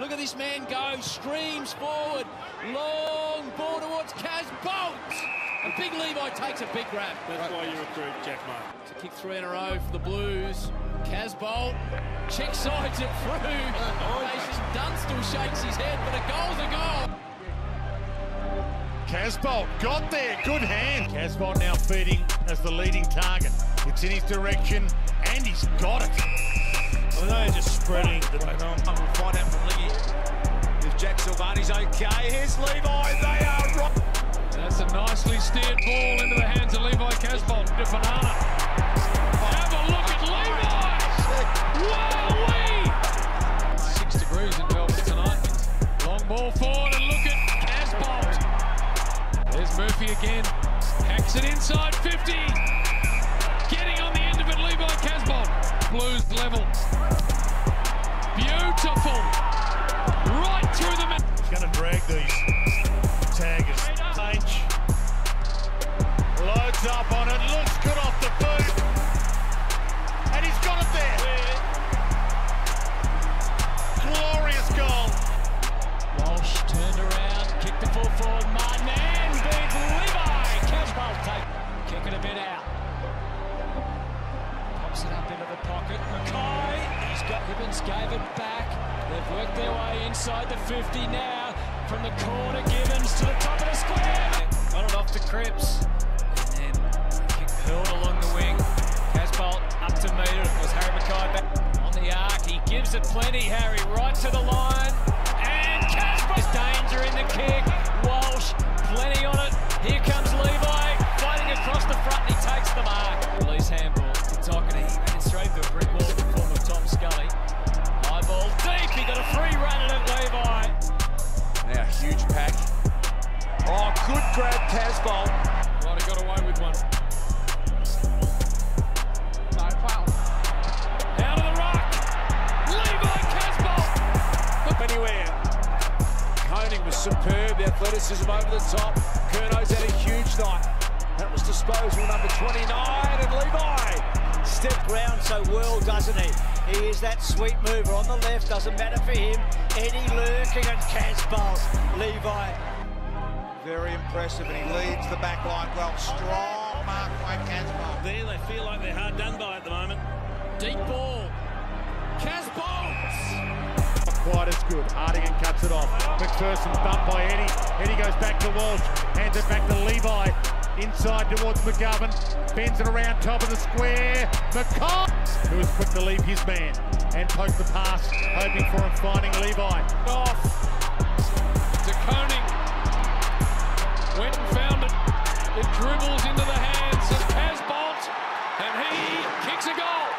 Look at this man go, streams forward, long ball towards Casboult. And big Levi takes a big grab. That's why you recruit Jack Martin. To kick three in a row for the Blues. Casboult, check sides it through. Dunstall shakes his head, but a goal's a goal. Casboult got there, good hand. Casboult now feeding as the leading target. It's in his direction, and he's got it. Well, they're just spreading the momentum. We'll find out from Lee if Jack Silvani's okay. Here's Levi. They are right. That's a nicely steered ball into the hands of Levi Casboult. To Banana. Have a look at Levi. Wow-wee! 6 degrees in Melbourne tonight. Long ball forward and look at Casboult. There's Murphy again. Hacks it inside 50. Getting on the end of it, Levi Casboult. Blues level. Beautiful. Right through the middle. He's going to drag these taggers. H. Loads up on it. Looks good off the boot. And he's got it there. Glorious goal. Walsh turned around. Kicked the full forward. Martin and big Levi. Casboult take. Kicking a bit out. It up into the pocket. McKay, he's got Gibbons, gave it back. They've worked their way inside the 50 now. From the corner, Gibbons to the top of the square. Got it off to Cripps. And then kick hurled along the wing. Casboult up to metre. It was Harry McKay back on the arc. He gives it plenty, Harry, right to the line. And Casboult! There's danger in the kick. Walsh, plenty on it. Here comes Levi, fighting across the front, and he takes the mark. Release handball. He went straight to a brick wall in the form of Tom Scully. High ball deep, he got a free run at it, Levi. Now, huge pack. Oh, good grab, Casboult. Right, he got away with one. No foul. Out of the rock. Levi Casboult. Anywhere. Koning was superb, the athleticism over the top. Curno's had a huge night. That was disposal number 29, and Levi. Step round so well, doesn't he? He is that sweet mover on the left, doesn't matter for him. Eddie lurking and Casboult. Levi. Very impressive, and he leads the back line well. Strong mark by Casboult. There, they feel like they're hard done by at the moment. Deep ball. Casboult! Quite as good. Hardigan cuts it off. McPherson bumped by Eddie. Eddie goes back to Walsh. Hands it back to Levi. Inside towards McGovern, bends it around top of the square. McColl, who is quick to leave his man and poke the pass, hoping for him finding Levi. Off De Koning, went and found it. It dribbles into the hands of Casboult, and he kicks a goal.